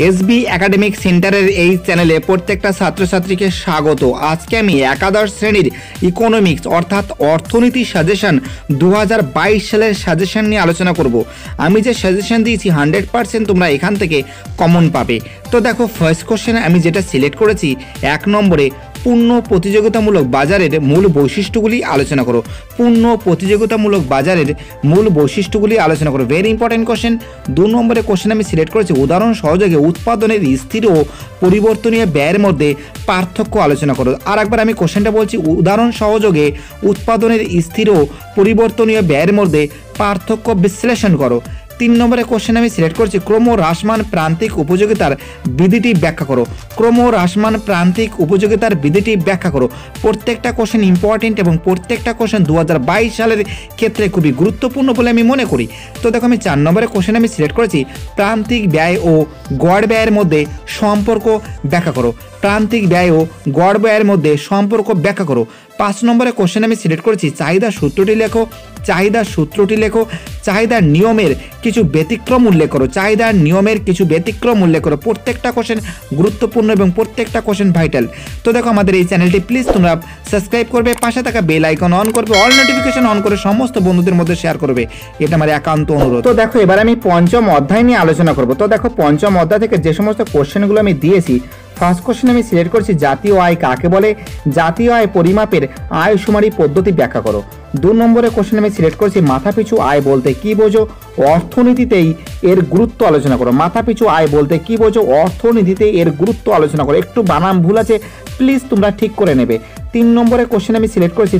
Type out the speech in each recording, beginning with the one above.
SB academic सेंटरेर एई चैनेले प्रत्येकटा छात्र छात्रीके स्वागत। आजके आमि एकादश श्रेणीर इकोनमिक्स अर्थात अर्थनीति सजेशन 2022 सालेर सजेशन निये आलोचना करब। आमि जे सजेशन दियेछि 100% तोमरा एखान थेके कमन पाबे। तो देखो फार्स्ट कोश्चेने आमि जेटा सिलेक्ट करेछि 1 নম্বরে पूर्ण प्रतियोगितामूलक बाजारेर मूल वैशिष्ट्यगुली आलोचना करो। पूर्ण प्रतियोगितामूलक बाजारेर मूल वैशिष्ट्यगुली आलोचना करो, वेरि इम्पोर्टेंट क्वेश्चन। 2 নম্বরে क्वेश्चन आमि सिलेक्ट करेछि उदाहरण सहयोगे उत्पादनेर स्थिर ओ परिवर्तनीय व्ययेर मধ্যে पार्थक्य आलोचना करो। आरेकबार आमि क्वेश्चनटा बोलछि उदाहरण सहयोगे उत्पादनेर स्थिर ओ परिवर्तनीय व्ययेर मধ্যে पार्थक्य विश्लेषण करो। 3 নম্বরে क्वेश्चन आमि सिलेक्ट करेछि क्रम ह्रासमान प्रान्तिक उपयोगितार विधिटी व्याख्या करो। क्रम ह्रासमान प्रान्तिक उपयोगितार विधिटी व्याख्या करो। प्रत्येकटा क्वेश्चन इम्पोर्टेंट एवं प्रत्येकटा क्वेश्चन 2022 सालेर क्षेत्रे खुबই গুরুত্বপূর্ণ বলে আমি মনে করি। তো দেখো আমি 4 নম্বরে क्वेश्चन आमि सिलेक्ट करेछि प्रान्तिक व्यय ओ गड़ व्ययेर मধ্যে सम्पर्क व्याख्या करो। प्रान्तिक व्यय ओ गड़ व्ययेर मধ্যে सम्पर्क व्याख्या करो। 5 নম্বরে क्वेश्चन आमि सिलेक्ट करेछि चाहिदा सूत्रटी लेखो। चाहिदा सूत्रटी लेखो। चाहिदार नियमेर किछु व्यतिक्रम उल्लेख करो। चाहिदार नियमेर किछु व्यतिक्रम उल्लेख करो। प्रत्येकटा क्वेश्चन गुरुत्वपूर्ण एवं प्रत्येकटा क्वेश्चन भाइटल। तो देखो आमादेर एई चैनलटी प्लिज तोमरा सबस्क्राइब करबे, पाशे थाका बेल आइकन अन करबे, अल नोटिफिकेशन अन करे समस्त बंधुदेर मध्य शेयर करबे, एटा आमार एकांत अनुरोध। तो देखो एबार आमि पंचम अध्याय निये आलोचना करब। तो देखो पंचम अध्याय थेके जे समस्त क्वेश्चनगुलो आमि दियेछि फार्स्ट क्वेश्चन आमि सिलेक्ट करेछि जातीय आय काके बोले। जातीय आय परिमापेर आय शुमारी पद्धति व्याख्या करो। 2 নম্বরে क्वेश्चन आमि सिलेक्ट करेछि माथापिছু आय बोलते कि बोझो অর্থনীতিতেই এর গুরুত্ব আলোচনা করো। মাথাপিছু আয় বলতে কি বোঝো অর্থনীতিতে এর গুরুত্ব আলোচনা করো। একটু বানান ভুল আছে প্লিজ তোমরা ঠিক করে নেবে। 3 নম্বরে क्वेश्चन आमि सिलेक्ट করেছি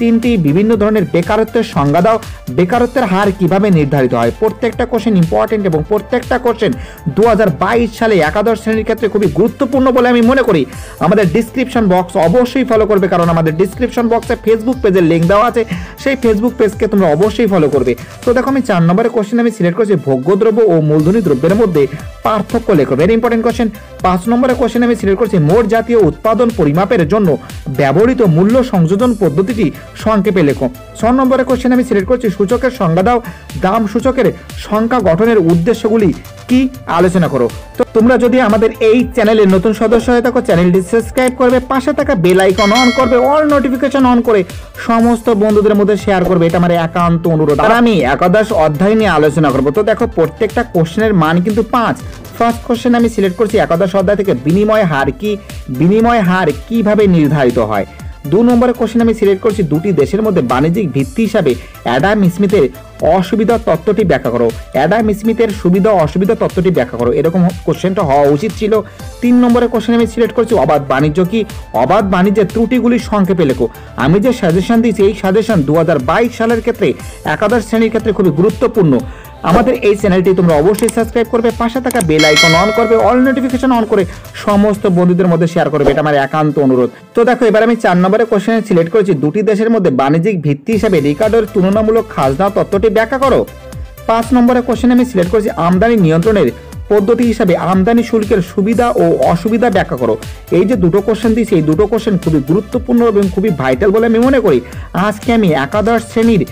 তিনটি বিভিন্ন ধরনের বেকারত্বের সংজ্ঞা দাও। বেকারত্বের হার কিভাবে নির্ধারিত হয়। প্রত্যেকটা কোশ্চেন ইম্পর্টেন্ট এবং প্রত্যেকটা কোশ্চেন 2022 সালে একাদশ শ্রেণীর ক্ষেত্রে খুবই গুরুত্বপূর্ণ বলে আমি মনে করি। আমাদের ডেসক্রিপশন বক্স অবশ্যই ফলো করবে, কারণ আমাদের ডেসক্রিপশন বক্সে ফেসবুক পেজের লিংক দেওয়া আছে, সেই ফেসবুক পেজকে তোমরা অবশ্যই ফলো করবে। তো দেখো আমি 4 নম্বরে क्वेश्चन আমি সিলেক্ট করেছি ভোগ্যদ্রব্য ও মূলধনী দ্রব্যের মধ্যে পার্থক্য লেখো, ভেরি ইম্পর্টেন্ট কোশ্চেন। 5 নম্বরে क्वेश्चन আমি সিলেক্ট করেছি মোট জাতীয় উৎপাদন পরিমাপের জন্য ব্যবহৃত মূল্য সংযোজন পদ্ধতিটি সংক্ষেপে লেখো। 6 নম্বরে क्वेश्चन আমি সিলেক্ট করেছি সূচকের সংজ্ঞা দাও। দাম সূচকের সংখ্যা গঠনের উদ্দেশ্যগুলি কি আলোচনা করো। তো তোমরা যদি আমাদের এই চ্যানেলের নতুন সদস্য হয়ে থাকো চ্যানেলটি সাবস্ক্রাইব করবে, পাশে থাকা বেল আইকন অন করবে, অল নোটিফিকেশন অন করে সমস্ত বন্ধুদের মধ্যে শেয়ার করবে, এটা আমার একান্ত অনুরোধ। আর আমি একাদশ অধ্যায় নিয়ে আলোচনা করব। তো দেখো প্রত্যেকটা কোশ্চেনের মান কিন্তু 5। ফার্স্ট কোশ্চেন আমি সিলেক্ট করেছি একাদশ অধ্যায় থেকে বিনিময় হার কিভাবে নির্ধারিত হয়। 2 নম্বরে কোশ্চেন আমি সিলেক্ট করেছি দুটি দেশের মধ্যে বাণিজ্যিক ভিত্তি হিসাবে অ্যাডাম স্মিথের অসুবিধা তত্ত্বটি ব্যাখ্যা করো। অ্যাডাম স্মিথের সুবিধা অসুবিধা তত্ত্বটি ব্যাখ্যা করো, এরকম কোশ্চেনটা হওয়া উচিত ছিল। 3 নম্বরে কোশ্চেন আমি সিলেক্ট করেছি অবাধ বাণিজ্য কি। অবাধ বাণিজ্যের ত্রুটিগুলি সংক্ষেপে লেখো। আমি যে সাজেশন দিয়েছি এই সাজেশন 2022 সালের ক্ষেত্রে একাদশ শ্রেণীর ক্ষেত্রে খুবই গুরুত্বপূর্ণ। আমাদের এই চ্যানেলটি তোমরা অবশ্যই সাবস্ক্রাইব করবে, পাশে থাকা বেল আইকন অন করবে, অল নোটিফিকেশন অন করে সমস্ত বন্ধুদের মধ্যে শেয়ার করবে, এটা আমার একান্ত অনুরোধ। তো দেখো এবার আমি 4 নম্বরে কোশ্চেন সিলেক্ট করেছি দুটি দেশের মধ্যে বাণিজ্যিক ভিত্তি হিসাবে রিকার্ডের তুলনামূলক খাজনা তত্ত্বটি ব্যাখ্যা করো। 5 নম্বরে কোশ্চেন আমি সিলেক্ট করেছি আমদানি নিয়ন্ত্রণের পদ্ধতি হিসাবে আমদানি শুল্কের সুবিধা ও অসুবিধা ব্যাখ্যা করো। এই যে দুটো কোশ্চেন দিয়েছি এই দুটো কোশ্চেন খুবই গুরুত্বপূর্ণ এবং খুবই ভাইটাল বলে আমি মনে করি। আজকে আমি একাদশ শ্রেণীর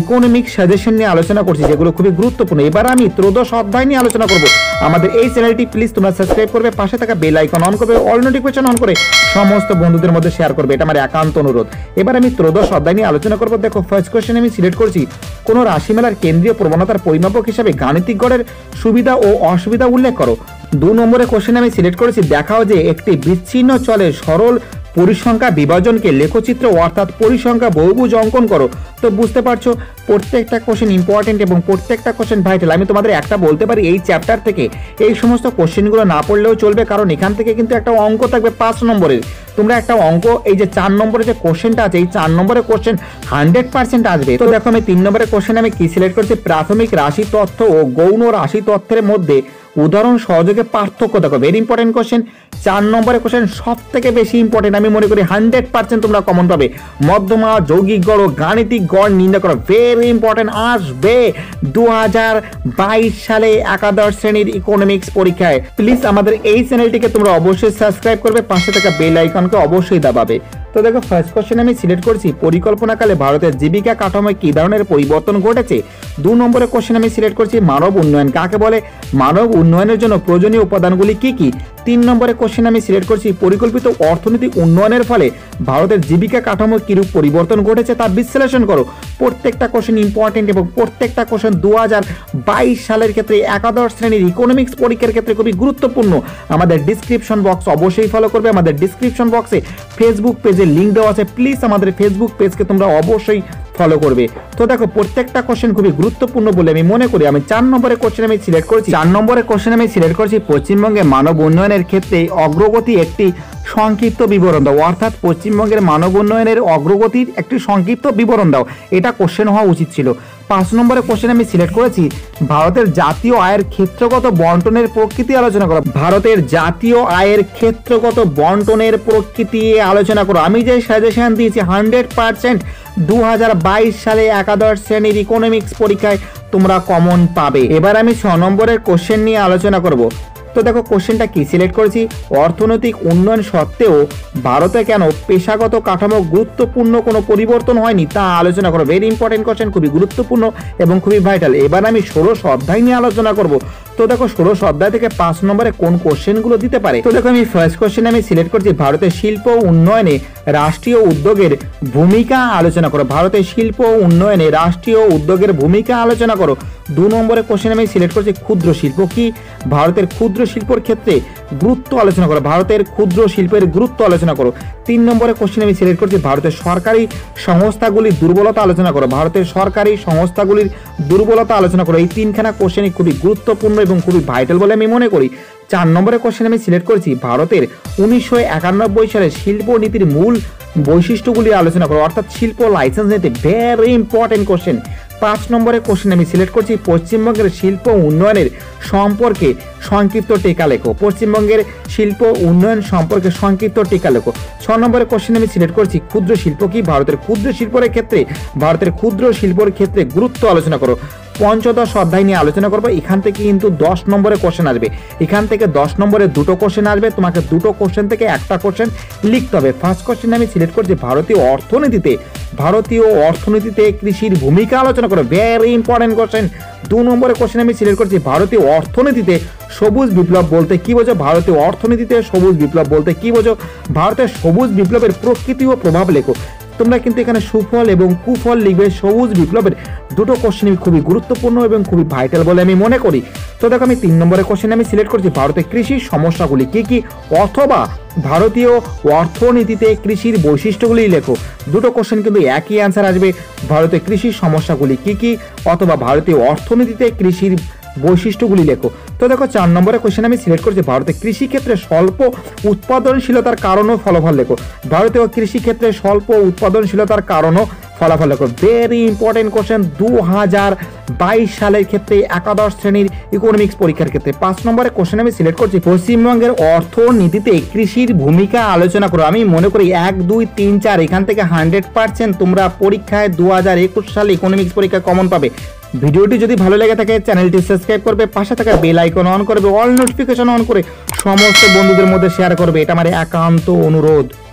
ইকোনমিক সাজেশন নিয়ে আলোচনা করছি যেগুলো খুবই গুরুত্বপূর্ণ। এবার আমি ত্রয়োদশ অধ্যায় নিয়ে আলোচনা করব। আমাদের এই চ্যানেলটি প্লিজ তোমরা সাবস্ক্রাইব করবে, পাশে থাকা বেল আইকন অন করবে, অল নোটিফিকেশন অন করে সমস্ত বন্ধুদের মধ্যে শেয়ার করবে, এটা আমার একান্ত অনুরোধ। এবার আমি ত্রয়োদশ অধ্যায় নিয়ে আলোচনা করব। দেখো ফার্স্ট কোশ্চেন আমি সিলেক্ট করছি কোনো রাশিমেলার কেন্দ্রীয় প্রবণতার পরিমাপক হিসাবে গাণিতিক গড়ের সুবিধা ও অসুবিধা উল্লেখ করো। 2 নম্বরে কোশ্চেন আমি সিলেক্ট করেছি দেখাও যে একটি বিচ্ছিন্ন চলে সরল পরিসংখ্যা বিভাজনকে লেখচিত্র অর্থাৎ পরিসংখ্যা বহুভুজ অঙ্কন করো। তো বুঝতে পারছো প্রত্যেকটা কোশ্চেন ইম্পর্টেন্ট এবং প্রত্যেকটা কোশ্চেন ভাইটাল। আমি তোমাদের একটা বলতে পারি এই চ্যাপ্টার থেকে এই সমস্ত কোশ্চেনগুলো না পড়লেও চলবে, কারণ এখান থেকে কিন্তু একটা অঙ্ক থাকবে 5 নম্বরের। তোমরা একটা অঙ্ক এই যে 4 নম্বরে যে কোশ্চেনটা আছে এই 4 নম্বরে কোশ্চেন 100% আসবে। তো দেখো আমি 3 নম্বরে কোশ্চেন আমি কি সিলেক্ট করছি প্রাথমিক রাশি তথ্য ও গৌণ রাশি তথ্যের মধ্যে উদাহরণ সহযোগে পার্থক্য দেখো, ভেরি ইম্পর্টেন্ট কোশ্চেন। 4 নম্বরে কোশ্চেন সব থেকে বেশি ইম্পর্টেন্ট আমি মনে করি, 100% তোমরা কমন পাবে। মধ্যমা যৌগিক গড় ও গাণিতিক গড় নির্ণয় করো, ভেরি ইম্পর্টেন্ট, আসবে 2022 সালে একাদশ শ্রেণীর ইকোনমিক্স পরীক্ষায়। প্লিজ আমাদের এই চ্যানেলটিকে তোমরা অবশ্যই সাবস্ক্রাইব করবে, পাশে থাকা বেল আইকনকে অবশ্যই দাবাবে। তো तो देखो फर्स्ट क्वेश्चन में सिलेक्ट कर परिकल्पनाकाले भारत जीविका काठामोय कि धरनेर परिवर्तन घटेछे। दो नम्बर क्वेश्चन में सिलेक्ट कर मानव उन्नयन काके बोले, मानव उन्नयनेर जन्य प्रयोजनीय उपादानगुली कि कि। तीन नम्बर क्वेश्चन में सिलेक्ट कर परिकल्पित अर्थनैतिक उन्नयनेर फले भारतेर जीविका काठामोय किरूप परिवर्तन घटेछे ता विश्लेषण करो। प्रत्येकटा क्वेश्चन इम्पोर्टेंट एबं प्रत्येकटा क्वेश्चन 2022 सालेर क्षेत्रे एकादश श्रेणीर इकोनॉमिक्स परीक्षार क्षेत्रे खुबই गुरुत्वपूर्ण। आमादेर डिस्क्रिप्शन बक्स अवश्यई फलो करबे। आमादेर डिस्क्रिप्शन बक्से फेसबुक पेजे लिंक देওয়া আছে, प्लिज आमादेर फेसबुक पेज के तोमरा अवश्यई फलो करबे। तो देखो प्रत्येकटा क्वेश्चन खुबই गुरुत्वपूर्ण बोले आमी मने करी। आमी 4 নম্বরের क्वेश्चन আমি সিলেক্ট করেছি। 4 নম্বরের क्वेश्चन আমি সিলেক্ট করেছি পশ্চিমবঙ্গে মানব উন্নয়নের ক্ষেত্রে অগ্রগতি একটি সংক্ষিপ্ত বিবরণ দাও। অর্থাৎ পশ্চিমবঙ্গের মানব উন্নয়নের অগ্রগতির একটি সংক্ষিপ্ত বিবরণ দাও, এটা কোশ্চেন হওয়া উচিত ছিল। 5 নম্বরের কোশ্চেন আমি সিলেক্ট করেছি ভারতের জাতীয় আয়ের ক্ষেত্রগত বণ্টনের প্রকৃতি আলোচনা করো। ভারতের জাতীয় আয়ের ক্ষেত্রগত বণ্টনের প্রকৃতি আলোচনা করো। আমি যে সাজেশন দিয়েছি 100% 2022 সালে একাদশ শ্রেণীর ইকোনমিক্স পরীক্ষায় তোমরা কমন পাবে। এবার আমি 6 নম্বরের কোশ্চেন নিয়ে আলোচনা করব। तो देखो क्वेश्चन की सिलेक्ट कर अर्थनैतिक उन्नयन सत्त्वेও भारत केन पेशागत काठामो गुरुत्वपूर्ण कोनो परिवर्तन हयनि ता आलोचना करो। वेरि इम्पोर्टेंट क्वेश्चन खुबই गुरुत्वपूर्ण एवं खुबই भाइटाल। एबार आमि 16 अध्याय निये आलोचना करब। तो देखो 16 अध्याय थेके 5 नम्बरे कोन क्वेश्चनगुलो दिते पारे। तो देखो आमि फर्स्ट क्वेश्चन आमि सिलेक्ट करछि भारतेर शिल्प उन्नयने राष्ट्रीय उद्योगेर भूमिका आलोचना करो। भारतेर शिल्प उन्नयने राष्ट्रीय उद्योगेर भूमिका आलोचना करो। 2 नम्बरे क्वेश्चन आमि सिलेक्ट करछि क्षुद्र शिल्प कि भारतेर क्षुद्र शिल्पर क्षेत्रे गुरुत्व आलोचना करो। भारतेर क्षुद्र शिल्पेर गुरुत्व आलोचना करो। 3 नम्बरे क्वेश्चन आमि सिलेक्ट करछि भारतेर सरकारी संस्थागुलिर दुर्बलता आलोचना करो। भारतेर सरकारी संस्थागुलिर दुर्बलता आलोचना करो। एई तीनखाना क्वेश्चनই খুবই গুরুত্বপূর্ণ এবং খুবই ভাইটাল বলে আমি মনে করি। 4 নম্বরের কোশ্চেন আমি সিলেক্ট করেছি ভারতের 1991 সালের শিল্প নীতির মূল বৈশিষ্ট্যগুলি আলোচনা করো। অর্থাৎ শিল্প লাইসেন্স নীতি ভেরি ইম্পর্টেন্ট কোশ্চেন। 5 নম্বরের কোশ্চেন আমি সিলেক্ট করছি পশ্চিমবঙ্গের শিল্প উন্নয়নের সম্পর্কে সংক্ষিপ্ত টিকা লেখো। পশ্চিমবঙ্গের শিল্প উন্নয়ন সম্পর্কে সংক্ষিপ্ত টিকা লেখো। 6 নম্বরের কোশ্চেন আমি সিলেক্ট করছি ক্ষুদ্র শিল্প কি ভারতের ক্ষুদ্র শিল্পের ক্ষেত্রে গুরুত্ব আলোচনা করো। ৫ম অধ্যায় নিয়ে আলোচনা করব। এখান থেকে কিন্তু ১০ নম্বরে কোশ্চেন আসবে। এখান থেকে ১০ নম্বরে দুটো কোশ্চেন আসবে, তোমাকে দুটো কোশ্চেন থেকে একটা কোশ্চেন লিখতে হবে। ফার্স্ট কোশ্চেন আমি সিলেক্ট করছি ভারতীয় অর্থনীতিতে কৃষির ভূমিকা আলোচনা করো। Very important question. ২ নম্বরে কোশ্চেন আমি সিলেক্ট করছি ভারতীয় অর্থনীতিতে সবুজ বিপ্লব বলতে কি বোঝো। ভারতীয় অর্থনীতিতে সবুজ বিপ্লব বলতে কি বোঝো। ভারতের সবুজ বিপ্লবের প্রকৃতি ও প্রভাব লেখো। তোমরা কিন্তু এখানে সুফল এবং কুফল লিখবে। সবুজ বিপ্লবের দুটো কোশ্চেনই খুবই গুরুত্বপূর্ণ এবং খুবই ভাইটাল বলে আমি মনে করি। তো দেখো আমি ৩ নম্বরের কোশ্চেন আমি সিলেক্ট করছি ভারতের কৃষির সমস্যাগুলি কি কি অথবা ভারতীয় অর্থনীতিতে কৃষির বৈশিষ্ট্যগুলি লেখো। দুটো কোশ্চেন কিন্তু একই অ্যান্সার আসবে। ভারতের কৃষির সমস্যাগুলি কি কি অথবা ভারতীয় অর্থনীতিতে কৃষির বৈশিষ্ট্যগুলি লেখো। তো দেখো ৪ নম্বরের কোশ্চেন আমি সিলেক্ট করছি ভারতের কৃষিক্ষেত্রে স্বল্প উৎপাদনশীলতার কারণ ও ফলাফল লেখো। ভারতীয় কৃষিক্ষেত্রে স্বল্প উৎপাদনশীলতার কারণ ও ফলাফল লেখো। ভেরি ইম্পর্টেন্ট কোশ্চেন 2022 সালের ক্ষেত্রে একাদশ শ্রেণীর ইকোনমিক্স পরীক্ষার ক্ষেত্রে। ৫ নম্বরের কোশ্চেন আমি সিলেক্ট করছি পশ্চিমবঙ্গের অর্থনীতিতে কৃষির ভূমিকা আলোচনা করো। আমি মনে করি 1, 2, 3, 4 এখান থেকে 100% তোমরা পরীক্ষায় 2021 সালে ইকোনমিক্স পরীক্ষা কমন পাবে। ভিডিওটি যদি ভালো লাগে থাকে চ্যানেলটি সাবস্ক্রাইব করবে, পাশে থাকা বেল আইকন অন করবে, অল নোটিফিকেশন অন করে সমস্ত বন্ধুদের মধ্যে শেয়ার করবে, এটা আমার একান্ত অনুরোধ।